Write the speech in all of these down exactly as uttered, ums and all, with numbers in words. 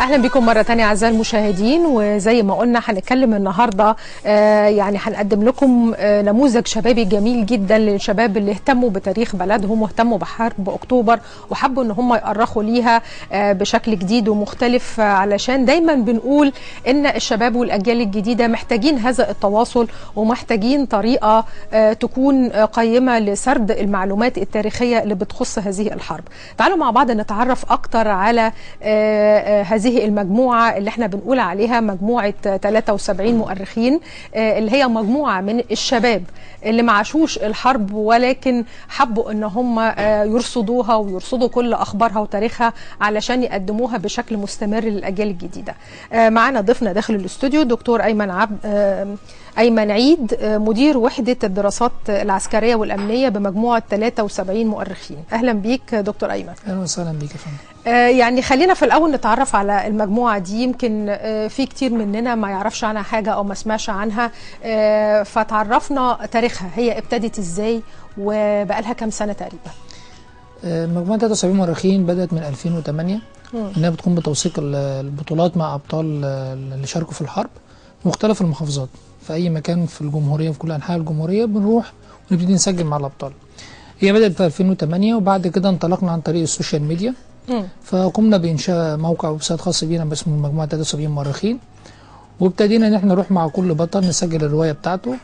اهلا بكم مره ثانيه اعزائي المشاهدين، وزي ما قلنا هنتكلم النهارده آه يعني هنقدم لكم آه نموذج شبابي جميل جدا للشباب اللي اهتموا بتاريخ بلدهم واهتموا بحرب اكتوبر وحبوا ان هم يؤرخوا ليها آه بشكل جديد ومختلف، آه علشان دايما بنقول ان الشباب والاجيال الجديده محتاجين هذا التواصل ومحتاجين طريقه آه تكون آه قيمه لسرد المعلومات التاريخيه اللي بتخص هذه الحرب. تعالوا مع بعض نتعرف اكتر على آه آه هذه المجموعة اللي احنا بنقول عليها مجموعة ثلاثة وسبعين مؤرخين، اللي هي مجموعة من الشباب اللي ما عاشوش الحرب ولكن حبوا ان هم يرصدوها ويرصدوا كل اخبارها وتاريخها علشان يقدموها بشكل مستمر للاجيال الجديدة. معانا ضيفنا داخل الاستوديو دكتور أيمن عبد أيمن عيد، مدير وحدة الدراسات العسكرية والأمنية بمجموعة ثلاثة وسبعين مؤرخين. أهلا بيك دكتور أيمن. أهلا وسهلا بيك يا فندم. يعني خلينا في الأول نتعرف على المجموعة دي، يمكن في كتير مننا ما يعرفش عنها حاجة أو ما سمعش عنها، فتعرفنا تاريخها، هي ابتدت إزاي وبقالها كام سنة تقريبا؟ مجموعة ثلاثة وسبعين مؤرخين بدأت من ألفين وثمانية، إنها بتقوم بتوثيق البطولات مع أبطال اللي شاركوا في الحرب مختلف المحافظات، في أي مكان في الجمهورية، في كل أنحاء الجمهورية بنروح ونبتدي نسجل مع الأبطال. هي بدأت في ألفين وثمانية، وبعد كده انطلقنا عن طريق السوشيال ميديا، م. فقمنا بإنشاء موقع ويب سايت خاص بينا باسم مجموعة ثلاثة وسبعين مؤرخين، وابتدينا إن احنا نروح مع كل بطل نسجل الرواية بتاعته،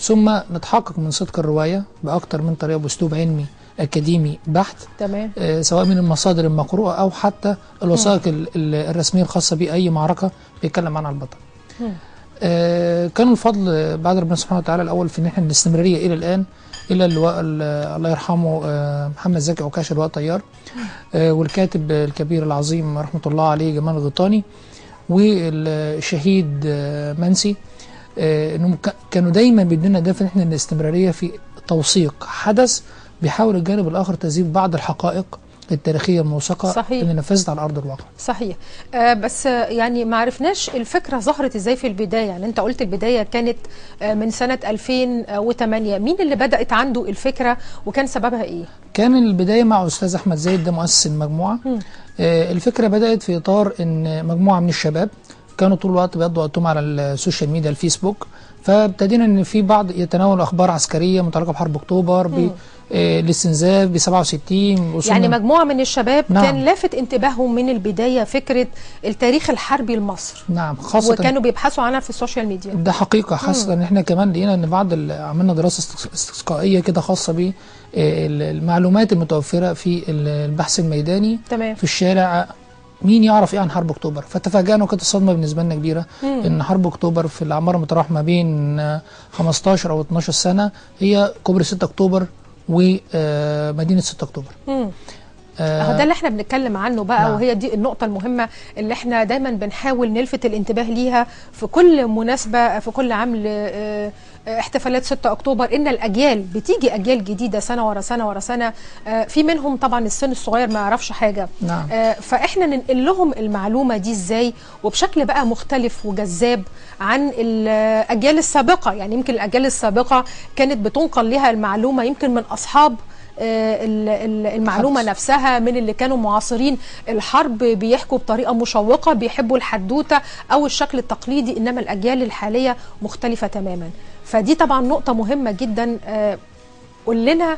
ثم نتحقق من صدق الرواية بأكتر من طريقة بأسلوب علمي أكاديمي بحت، تمام. آه سواء من المصادر المقروءة أو حتى الوثائق الرسمية الخاصة بأي معركة بيتكلم عنها البطل. م. آه كان الفضل بعد ربنا سبحانه وتعالى الاول في ان احنا الاستمراريه الى الان، الى الله يرحمه آه محمد زكي عكاشة لواء طيار، آه والكاتب الكبير العظيم رحمه الله عليه جمال الغيطاني، والشهيد آه منسي، آه انهم كانوا دايما بيدونا دافع ان احنا الاستمراريه في توثيق حدث، بيحاول الجانب الاخر تزييف بعض الحقائق التاريخيه الموثقه، صحيح، اللي نفذت على ارض الواقع. صحيح. آه بس يعني ما عرفناش الفكره ظهرت ازاي في البدايه، يعني انت قلت البدايه كانت آه من سنه ألفين وثمانية، مين اللي بدات عنده الفكره وكان سببها ايه؟ كان البدايه مع استاذ احمد زيد، ده مؤسس المجموعه. آه الفكره بدات في اطار ان مجموعه من الشباب كانوا طول الوقت بيقضوا وقتهم على السوشيال ميديا الفيسبوك، فابتدينا ان في بعض يتناول اخبار عسكريه متعلقه بحرب اكتوبر، ب الاستنزاف ب سبعة وستين، يعني مجموعه من الشباب، نعم. كان لافت انتباههم من البدايه فكره التاريخ الحربي لمصر، نعم، خاصه وكانوا بيبحثوا عنها في السوشيال ميديا، ده حقيقه، خاصه ان احنا كمان لقينا ان بعض عملنا دراسه استسقائيه كده خاصه بالمعلومات المتوفره في البحث الميداني، تمام. في الشارع مين يعرف ايه عن حرب اكتوبر، فتفاجئنا وكانت الصدمه بالنسبه لنا كبيره، مم. ان حرب اكتوبر في الاعمار المتراوحه ما بين خمستاشر او اتناشر سنه هي كوبري ستة أكتوبر ومدينه ستة أكتوبر. مم. اهو ده اللي احنا بنتكلم عنه بقى، نعم. وهي دي النقطة المهمة اللي احنا دايما بنحاول نلفت الانتباه ليها في كل مناسبة، في كل عام احتفالات ستة أكتوبر، ان الاجيال بتيجي اجيال جديدة سنة ورا سنة ورا سنة، في منهم طبعا السن الصغير ما يعرفش حاجة، نعم. فاحنا ننقل لهم المعلومة دي ازاي وبشكل بقى مختلف وجذاب عن الاجيال السابقة، يعني يمكن الاجيال السابقة كانت بتنقل لها المعلومة يمكن من اصحاب المعلومة حبس. نفسها، من اللي كانوا معاصرين الحرب بيحكوا بطريقة مشوقة، بيحبوا الحدوتة أو الشكل التقليدي، إنما الأجيال الحالية مختلفة تماما، فدي طبعا نقطة مهمة جدا. قول لنا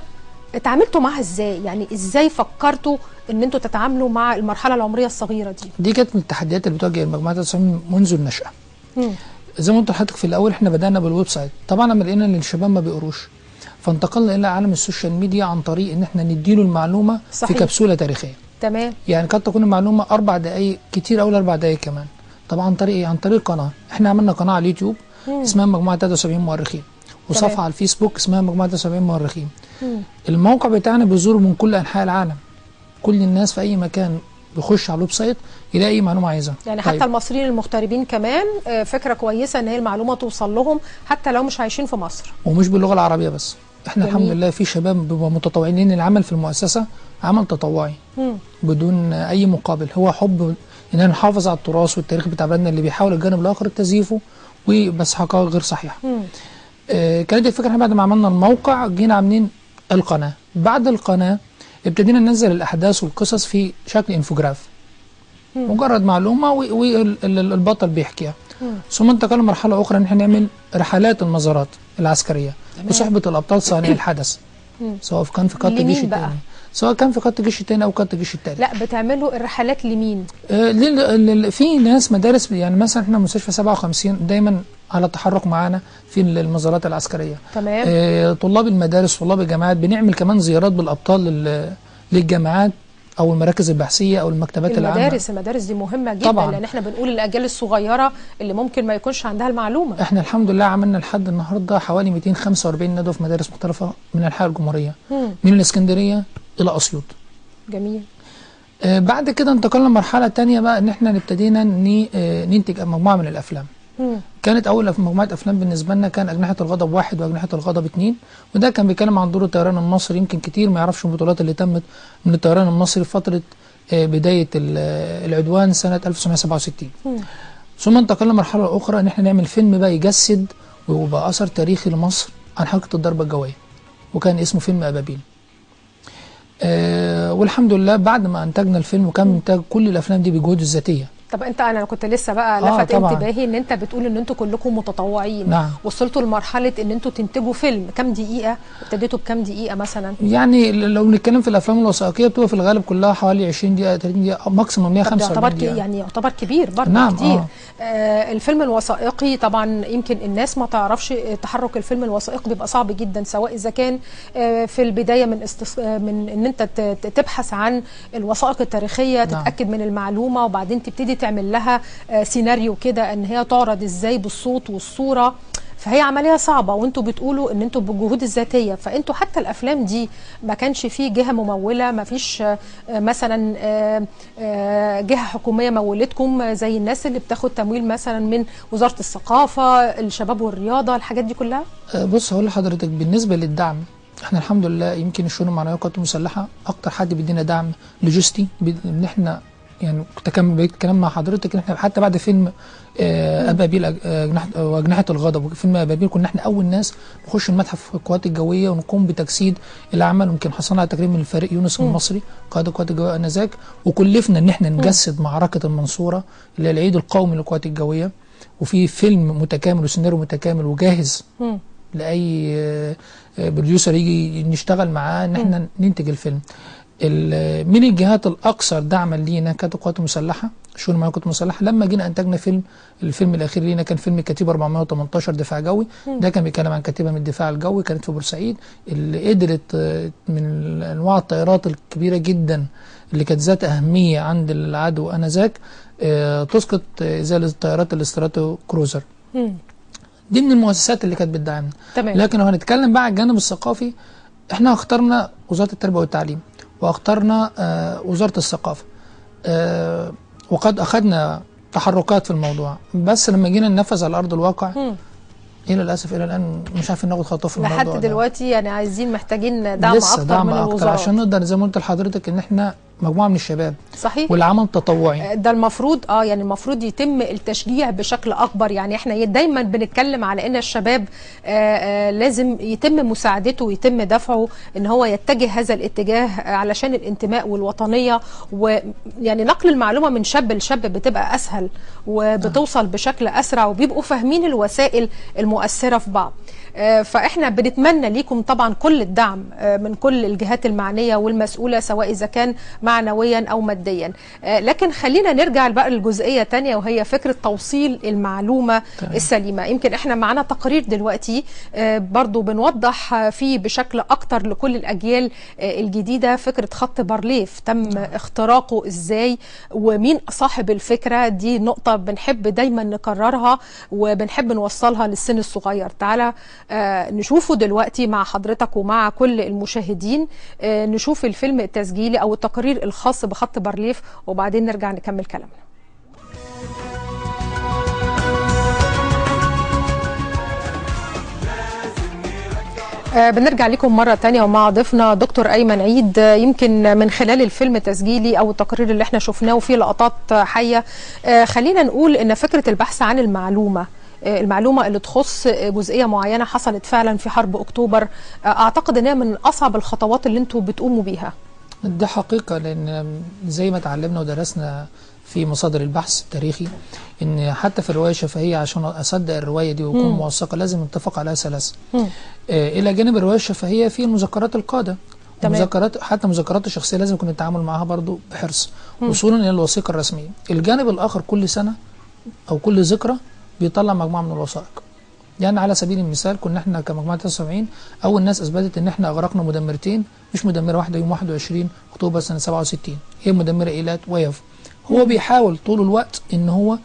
اتعاملتوا معها ازاي، يعني ازاي فكرتوا ان انتوا تتعاملوا مع المرحلة العمرية الصغيرة دي؟ دي كانت من التحديات اللي بتواجه المجموعة ثلاثة وسبعين منذ النشأة. مم. زي ما قلت لحضرتك في الأول احنا بدأنا بالويب سايت، طبعا لما لقينا إن الشباب ما بيقروش فانتقلنا الى عالم السوشيال ميديا عن طريق ان احنا نديله المعلومه، صحيح. في كبسوله تاريخيه، تمام. يعني كانت تكون المعلومه اربع دقائق كتير، اول اربع دقائق كمان. طبعا عن طريق ايه؟ عن طريق قناه، احنا عملنا قناه على اليوتيوب مم. اسمها مجموعه ثلاثة وسبعين مؤرخين، وصفحه تمام. على الفيسبوك اسمها مجموعه ثلاثة وسبعين مؤرخين. مم. الموقع بتاعنا بيزوره من كل انحاء العالم، كل الناس في اي مكان بيخش على الويب سايت يلاقي اي معلومه عايزها، يعني طيب. حتى المصريين المغتربين كمان فكره كويسه ان هي المعلومه توصل لهم حتى لو مش عايشين في مصر، ومش باللغه العربيه بس، احنا جميل. الحمد لله في شباب بيبقوا متطوعين، لان العمل في المؤسسه عمل تطوعي مم. بدون اي مقابل، هو حب ان نحافظ على التراث والتاريخ بتاع بلدنا اللي بيحاول الجانب الاخر تزييفه وبس حقائق غير صحيحه. آه كانت الفكره احنا بعد ما عملنا الموقع جينا عاملين القناه، بعد القناه ابتدينا ننزل الاحداث والقصص في شكل انفوجراف، مجرد معلومه والبطل بيحكيها. ثم انتقلنا مرحله اخرى ان احنا نعمل رحلات المزارات العسكريه وصحبه الابطال صانعي الحدث، سواء كان في خط الجيش الثاني سواء كان في خط الجيش الثاني او خط الجيش الثالث. لا بتعملوا الرحلات لمين؟ آه في ناس مدارس، يعني مثلا احنا مستشفى سبعة وخمسين دايما على تحرك معانا في المزارات العسكريه. تمام. آه طلاب المدارس، طلاب الجامعات، بنعمل كمان زيارات بالابطال للجامعات او المراكز البحثيه او المكتبات العامه. المدارس المدارس دي مهمه جدا طبعاً. لان احنا بنقول الاجيال الصغيره اللي ممكن ما يكونش عندها المعلومه. احنا الحمد لله عملنا لحد النهارده حوالي مئتين وخمسة وأربعين ندوه في مدارس مختلفه من انحاء الجمهوريه، مم. من الاسكندريه الى اسيوط. جميل. آه بعد كده انتقلنا لمرحله ثانيه بقى ان احنا ابتدينا آه ننتج مجموعه من الافلام. مم. كانت اول مجموعه افلام بالنسبه لنا كان اجنحه الغضب واحد واجنحه الغضب اثنين، وده كان بيتكلم عن دور الطيران المصري. يمكن كتير ما يعرفش البطولات اللي تمت من الطيران المصري في فتره بدايه العدوان سنه ألف وتسعمئة وسبعة وستين. مم. ثم انتقلنا لمرحله اخرى ان احنا نعمل فيلم بقى يجسد ويبقى اثر تاريخي لمصر عن حركه الضربه الجويه، وكان اسمه فيلم ابابيل. أه والحمد لله بعد ما انتجنا الفيلم وكان انتاج كل الافلام دي بجهود الذاتيه. طب انت انا كنت لسه بقى لفت آه انتباهي ان انت بتقول ان انتوا كلكم متطوعين. نعم. وصلتوا لمرحله ان انتوا تنتجوا فيلم، كام دقيقه؟ ابتديتوا بكام دقيقه مثلا؟ يعني لو بنتكلم في الافلام الوثائقيه بتبقى في الغالب كلها حوالي عشرين دقيقه ثلاثين دقيقه ماكسيموم مئة وخمسة وأربعين دقيقه. يعني يعتبر كبير برضه. نعم كتير. آه. آه الفيلم الوثائقي طبعا يمكن الناس ما تعرفش تحرك الفيلم الوثائقي بيبقى صعب جدا، سواء اذا كان آه في البدايه من استص... من ان انت تبحث عن الوثائق التاريخيه، تتاكد نعم. من المعلومه وبعدين تبتدي تعمل لها سيناريو كده ان هي تعرض ازاي بالصوت والصوره، فهي عمليه صعبه وانتم بتقولوا ان انتم بالجهود الذاتيه. فانتم حتى الافلام دي ما كانش فيه جهه مموله، ما فيش مثلا جهه حكوميه مولتكم زي الناس اللي بتاخد تمويل مثلا من وزاره الثقافه، الشباب والرياضه، الحاجات دي كلها؟ بص هقول لحضرتك بالنسبه للدعم احنا الحمد لله يمكن الشؤون المعنويه والقوات المسلحه اكتر حد بيدينا دعم لوجستي، ان احنا يعني كنت كلام مع حضرتك ان احنا حتى بعد فيلم ابابيل واجنحه الغضب وفيلم ابابيل كنا احنا اول ناس نخش المتحف القوات الجويه ونقوم بتجسيد الاعمال. يمكن حصلنا على تكريم من الفريق يونس المصري قائد القوات الجويه انذاك، وكلفنا ان احنا نجسد معركه المنصوره اللي هي العيد القومي للقوات الجويه، وفي فيلم متكامل وسيناريو متكامل وجاهز لاي بروديوسر يجي نشتغل معاه ان احنا ننتج الفيلم. من الجهات الاكثر دعما لينا كانت القوات المسلحه، شؤون المعنويه والقوات المسلحه. لما جينا انتجنا فيلم، الفيلم الاخير لينا كان فيلم كتيبه أربعمئة وثمانية عشر دفاع جوي، ده كان بيتكلم عن كتيبه من الدفاع الجوي كانت في بورسعيد، اللي قدرت من انواع الطائرات الكبيره جدا اللي كانت ذات اهميه عند العدو انذاك تسقط زي الطائرات الاستراتو كروزر. دي من المؤسسات اللي كانت بتدعمنا. لكن لو هنتكلم بقى على الجانب الثقافي، احنا اخترنا وزاره التربيه والتعليم واخترنا وزارة الثقافة، وقد أخذنا تحركات في الموضوع، بس لما جينا ننفذ على أرض الواقع م. إلى الأسف إلى الآن مش عارفين ناخد خطوة في الموضوع لحد دلوقتي. يعني عايزين محتاجين دعم أكتر دعم من الوزارات أكتر عشان نقدر زي ما قلت لحضرتك إن إحنا مجموعة من الشباب. صحيح. والعمل التطوعي ده المفروض اه يعني المفروض يتم التشجيع بشكل اكبر. يعني احنا دايما بنتكلم على ان الشباب آآ آآ لازم يتم مساعدته ويتم دفعه ان هو يتجه هذا الاتجاه علشان الانتماء والوطنيه، ويعني نقل المعلومه من شاب لشاب بتبقى اسهل وبتوصل بشكل اسرع وبيبقوا فاهمين الوسائل المؤثره في بعض. فاحنا بنتمنى ليكم طبعا كل الدعم من كل الجهات المعنيه والمسؤوله، سواء اذا كان معنويا او ماديا. لكن خلينا نرجع بقى لجزئيه ثانيه وهي فكره توصيل المعلومه طيب. السليمه. يمكن احنا معانا تقرير دلوقتي برضو بنوضح فيه بشكل اكتر لكل الاجيال الجديده فكره خط بارليف، تم اختراقه ازاي ومين صاحب الفكره دي. نقطه بنحب دايما نكررها وبنحب نوصلها للسن الصغير. تعالى آه نشوفه دلوقتي مع حضرتك ومع كل المشاهدين. آه نشوف الفيلم التسجيلي أو التقرير الخاص بخط بارليف وبعدين نرجع نكمل كلامنا. بنرجع لكم مرة تانية ومع ضيفنا دكتور أيمن عيد. يمكن من خلال الفيلم التسجيلي أو التقرير اللي احنا شفناه وفيه لقطات حية، آه خلينا نقول إن فكرة البحث عن المعلومة المعلومه اللي تخص جزئيه معينه حصلت فعلا في حرب اكتوبر، اعتقد انها من اصعب الخطوات اللي انتوا بتقوموا بيها. ده حقيقه، لان زي ما اتعلمنا ودرسنا في مصادر البحث التاريخي ان حتى في الروايه الشفهيه عشان اصدق الروايه دي واكون موثقه لازم اتفق عليها ثلاثه. آه الى جانب الروايه الشفهيه في مذكرات القاده، مذكرات حتى مذكرات الشخصيه لازم يكون التعامل معها برضو بحرص وصولا الى الوثيقه الرسميه. الجانب الاخر كل سنه او كل ذكرى بيطلع مجموعه من الوثائق. يعني على سبيل المثال كنا احنا كمجموعه تسعة وسبعين اول ناس اثبتت ان احنا اغرقنا مدمرتين، مش مدمره واحده يوم واحد وعشرين اكتوبر سنه سبعة وستين، هي مدمره ايلات ويافا. هو بيحاول طول الوقت ان هو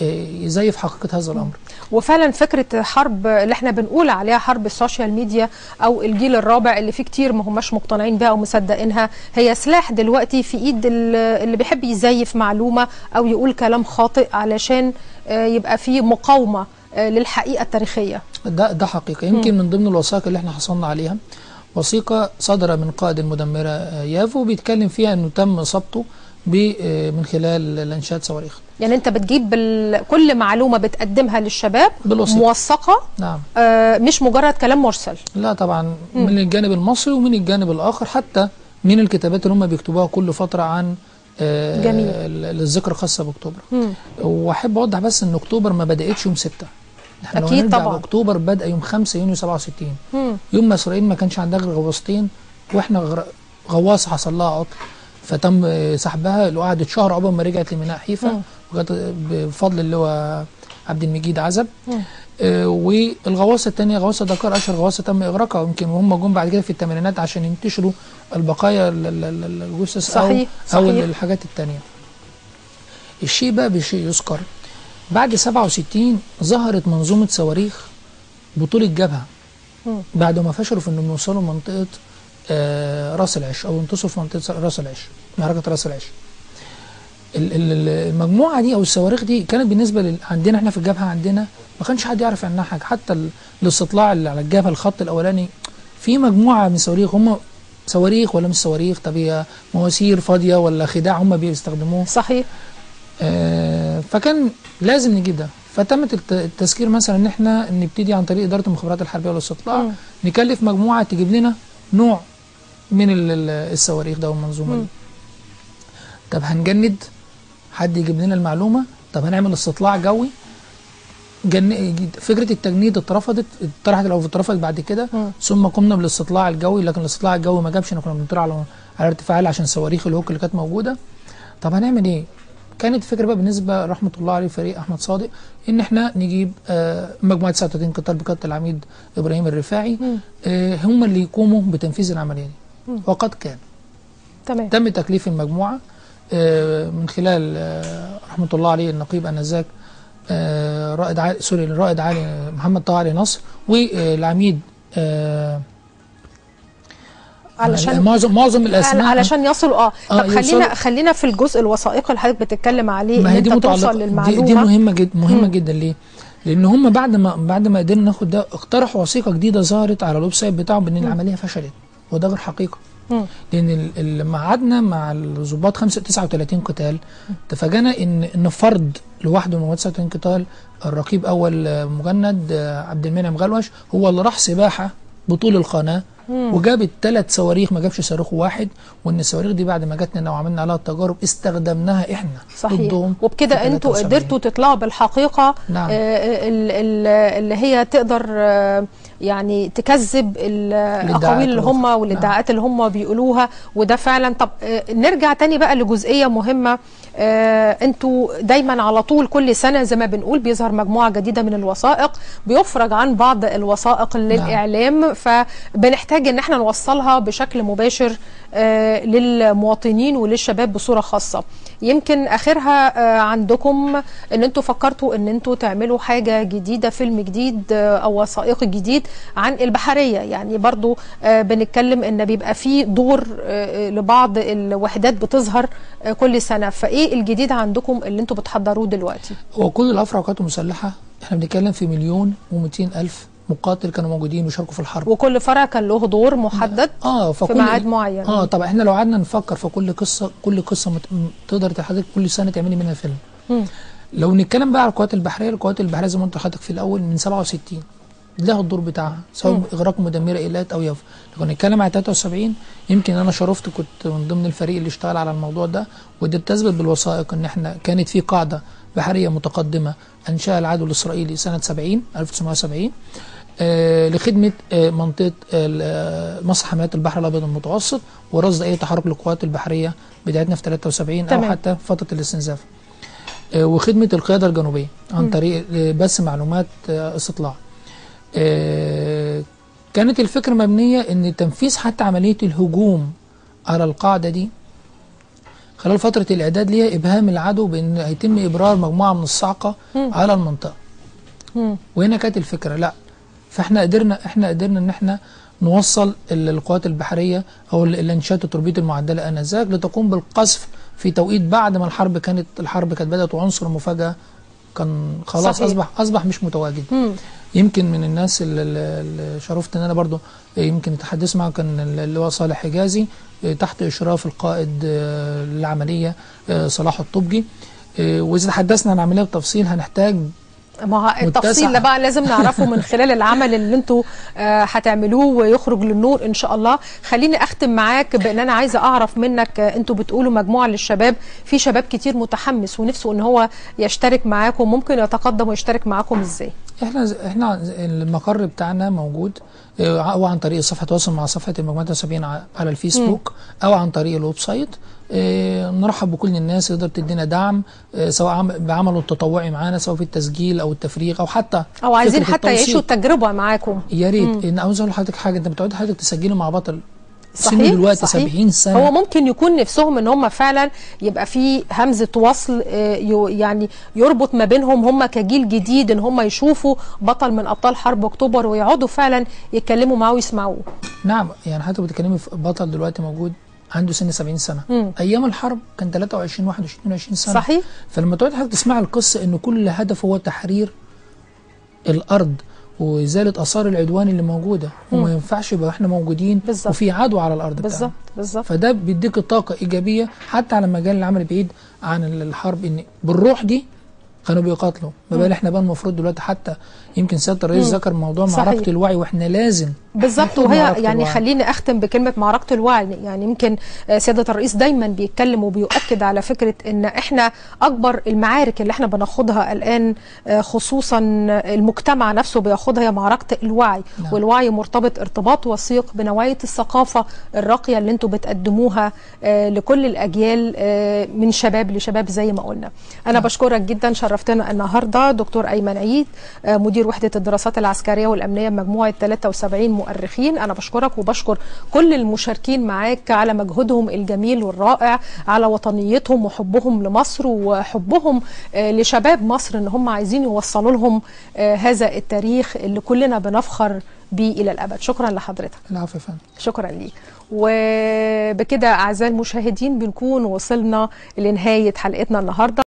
يزيف حقيقه هذا الامر. وفعلا فكره حرب اللي احنا بنقول عليها حرب السوشيال ميديا او الجيل الرابع اللي فيه كتير ما هماش مقتنعين بها ومصدقينها، هي سلاح دلوقتي في ايد اللي بيحب يزيف معلومه او يقول كلام خاطئ علشان يبقى فيه مقاومه للحقيقه التاريخيه. ده ده حقيقه. يمكن من ضمن الوثائق اللي احنا حصلنا عليها وثيقه صادره من قائد المدمره يافو بيتكلم فيها انه تم اصابته من خلال لانشات صواريخ. يعني انت بتجيب كل معلومه بتقدمها للشباب بالوصيقة موثقه. نعم. آه مش مجرد كلام مرسل. لا طبعا. مم. من الجانب المصري ومن الجانب الاخر حتى من الكتابات اللي هم بيكتبوها كل فتره عن آه جميل الذكرى الخاصه باكتوبر. واحب اوضح بس ان اكتوبر ما بداتش يوم ستة. احنا اكيد طبعا اكتوبر بدا يوم خمسة يونيو سبعة وستين. مم. يوم ما اسرائيل ما كانش عندها غير غواصتين، واحنا غواصه حصل لها عطل فتم سحبها اللي قعدت شهر عقبال ما رجعت لميناء حيفا بفضل اللي هو عبد المجيد عزب. آه والغواصه الثانيه غواصه دكار اشهر غواصه تم اغراقها، يمكن وهم جم بعد كده في الثمانينات عشان ينتشروا البقايا الجثث او صحيح. او الحاجات الثانيه. الشيء بقى بشيء يذكر بعد سبعة وستين ظهرت منظومه صواريخ بطول الجبهه بعد ما فشلوا في انهم يوصلوا منطقه راس العش او انتصر في منطقه راس العش، معركه راس العش. المجموعه دي او الصواريخ دي كانت بالنسبه لل... عندنا احنا في الجبهه عندنا ما كانش حد يعرف عنها حاجه، حتى الاستطلاع اللي على الجبهه الخط الاولاني في مجموعه من صواريخ، هم صواريخ ولا مش صواريخ؟ طب هي مواسير فاضيه ولا خداع هم بيستخدموه؟ صحيح. آه فكان لازم نجيب ده، فتمت التسكير مثلا ان احنا نبتدي عن طريق اداره المخابرات الحربيه والاستطلاع م. نكلف مجموعه تجيب لنا نوع من الصواريخ ده والمنظومه دي. طب هنجند حد يجيب لنا المعلومه، طب هنعمل استطلاع جوي. جن... فكره التجنيد اترفضت، اتطرحت او اترفضت بعد كده. مم. ثم قمنا بالاستطلاع الجوي، لكن الاستطلاع الجوي ما جابش، احنا كنا بنطير على على ارتفاع عشان صواريخ الهوك اللي كانت موجوده. طب هنعمل ايه؟ كانت الفكره بقى بالنسبه رحمه الله عليه فريق احمد صادق ان احنا نجيب آه مجموعه تسعة وتلاتين قطار بقياده العميد ابراهيم الرفاعي، آه هم اللي يقوموا بتنفيذ العمليه دي. مم. وقد كان. تمام. تم تكليف المجموعه آه من خلال آه رحمه الله عليه النقيب انذاك آه رائد عالي سوري الرائد علي محمد طه علي نصر والعميد آه علشان معظم معظم الاسماء علشان يصلوا. اه طب يوصل. خلينا خلينا في الجزء الوثائقي اللي حضرتك بتتكلم عليه، ما هي دي متوصل للمعلومه دي, دي مهمه جدا مهمه م. جدا. ليه؟ لان هم بعد ما بعد ما قدرنا ناخد ده اقترحوا وثيقه جديده ظهرت على الويب سايت بتاعهم ان العمليه فشلت، وده غير حقيقه. م. لان لما قعدنا مع الظباط تسعة وتلاتين قتال تفاجئنا ان ان فرد لوحده من تسعة وتلاتين قتال الرقيب اول مجند عبد المنعم غلوش هو اللي راح سباحه بطول القناه وجابت ثلاث صواريخ ما جابش صاروخ واحد، وان الصواريخ دي بعد ما جاتنا وعملنا عليها التجارب استخدمناها احنا ضدهم. وبكده انتوا قدرتوا تطلعوا بالحقيقه. نعم. اللي هي تقدر يعني تكذب الاقاويل اللي هم والادعاءات اللي هم بيقولوها، وده فعلا. طب نرجع تاني بقى لجزئيه مهمه، انتوا دايما على طول كل سنه زي ما بنقول بيظهر مجموعه جديده من الوثائق، بيفرج عن بعض الوثائق للاعلام، فبنحتاج ان احنا نوصلها بشكل مباشر للمواطنين وللشباب بصوره خاصه. يمكن اخرها عندكم ان انتوا فكرتوا ان انتوا تعملوا حاجه جديده، فيلم جديد او وثائقي جديد عن البحريه. يعني برضو بنتكلم ان بيبقى في دور لبعض الوحدات بتظهر كل سنه، فايه الجديد عندكم اللي انتوا بتحضروه دلوقتي؟ هو كل الافرع كانت مسلحه، احنا بنتكلم في مليون ومئتين الف مقاتل كانوا موجودين وشاركوا في الحرب، وكل فرع كان له دور محدد آه في ميعاد معين. اه طبعا احنا لو قعدنا نفكر في كل قصه كل قصه مت... تقدر حضرتك كل سنه تعملي منها فيلم. م. لو نتكلم بقى على القوات البحريه، القوات البحريه زي ما قلت لحضرتك في الاول من سبعة وستين له الدور بتاعها، سواء اغراق مدمره ايلات او يافا. لو هنتكلم على ثلاثة وسبعين، يمكن انا شرفت كنت من ضمن الفريق اللي اشتغل على الموضوع ده، ودي بتثبت بالوثائق ان احنا كانت في قاعده بحريه متقدمه انشاها العدو الاسرائيلي سنه سبعين ألف وتسعمائة وسبعين آه لخدمه آه منطقه آه مصر حمايات البحر الابيض المتوسط، ورصد اي تحرك للقوات البحريه بدايتنا في ثلاثة وسبعين تمام. او حتى فتره الاستنزاف، آه وخدمه القياده الجنوبيه عن م. طريق آه بث معلومات آه استطلاع. آه كانت الفكرة مبنية ان تنفيذ حتى عملية الهجوم على القاعدة دي خلال فترة الاعداد ليها ابهام العدو بان هيتم ابرار مجموعة من الصاعقة مم. على المنطقة مم. وهنا كانت الفكرة لا، فاحنا قدرنا احنا قدرنا ان احنا نوصل القوات البحرية او الانشات وتربية المعدلة انذاك لتقوم بالقصف في توقيت بعد ما الحرب كانت الحرب كانت بدأت، وعنصر المفاجأة كان خلاص صحيح. اصبح اصبح مش متواجد. مم. يمكن من الناس اللي شرفت ان انا برضه يمكن اتحدث معه كان اللواء صالح حجازي تحت اشراف القائد العمليه صلاح الطبجي، واذا تحدثنا عن العمليه بالتفصيل هنحتاج ما التفصيل ده بقى لازم نعرفه من خلال العمل اللي انتوا هتعملوه ويخرج للنور ان شاء الله. خليني اختم معاك بان انا عايزه اعرف منك، انتوا بتقولوا مجموعه للشباب، في شباب كتير متحمس ونفسه ان هو يشترك معاكم، ممكن يتقدم ويشترك معاكم ازاي؟ احنا احنا المقر بتاعنا موجود، او عن طريق صفحه تواصل مع صفحه المجموعه ثلاثة وسبعين على الفيسبوك م. او عن طريق الويب سايت. إيه نرحب بكل الناس تقدر تدينا دعم، إيه سواء بعمله التطوعي معانا، سواء في التسجيل او التفريغ او حتى او عايزين حتى التوصيل. يعيشوا التجربه معاكم. يا ريت ان عاوز اقول لحضرتك حاجه، انت بتقعد حضرتك تسجلي مع بطل صحيح سنه دلوقتي سبعين سنه، هو ممكن يكون نفسهم ان هم فعلا يبقى في همزه وصل يعني يربط ما بينهم هم كجيل جديد، ان هم يشوفوا بطل من ابطال حرب اكتوبر ويقعدوا فعلا يتكلموا معاه ويسمعوه. نعم، يعني حتى بتتكلمي في بطل دلوقتي موجود عنده سن سبعين سنه، مم. ايام الحرب كان ثلاثة وعشرين واحد وعشرين اثنين وعشرين سنه صحيح. فلما تقعد حضرتك تسمع القصه ان كل هدفه هو تحرير الارض وازاله اثار العدوان اللي موجوده، مم. وما ينفعش يبقى احنا موجودين بالزبط. وفي عدو على الارض بالظبط بالظبط. فده بيديك طاقه ايجابيه حتى على مجال العمل بعيد عن الحرب، ان بالروح دي كانوا بيقاتلوا، ما بالك احنا بقى المفروض دلوقتي. حتى يمكن سياده الرئيس ذكر موضوع صحيح. معركه الوعي، واحنا لازم بالظبط، وهي يعني خليني اختم بكلمه معركه الوعي. يعني يمكن سياده الرئيس دايما بيتكلم وبيؤكد على فكره ان احنا اكبر المعارك اللي احنا بناخدها الان خصوصا المجتمع نفسه بياخدها هي معركه الوعي، نعم. والوعي مرتبط ارتباط وثيق بنوايا الثقافه الراقيه اللي انتم بتقدموها لكل الاجيال من شباب لشباب زي ما قلنا. انا نعم. بشكرك جدا، شرفتنا النهارده دكتور أيمن عيد مدير وحدة الدراسات العسكرية والأمنية بمجموعة ثلاثة وسبعين مؤرخين. أنا بشكرك وبشكر كل المشاركين معاك على مجهودهم الجميل والرائع، على وطنيتهم وحبهم لمصر وحبهم لشباب مصر، إن هم عايزين يوصلوا لهم هذا التاريخ اللي كلنا بنفخر بيه إلى الأبد. شكرا لحضرتك. العفو يا فندم. شكرا ليك. وبكده أعزائي المشاهدين بنكون وصلنا لنهاية حلقتنا النهارده.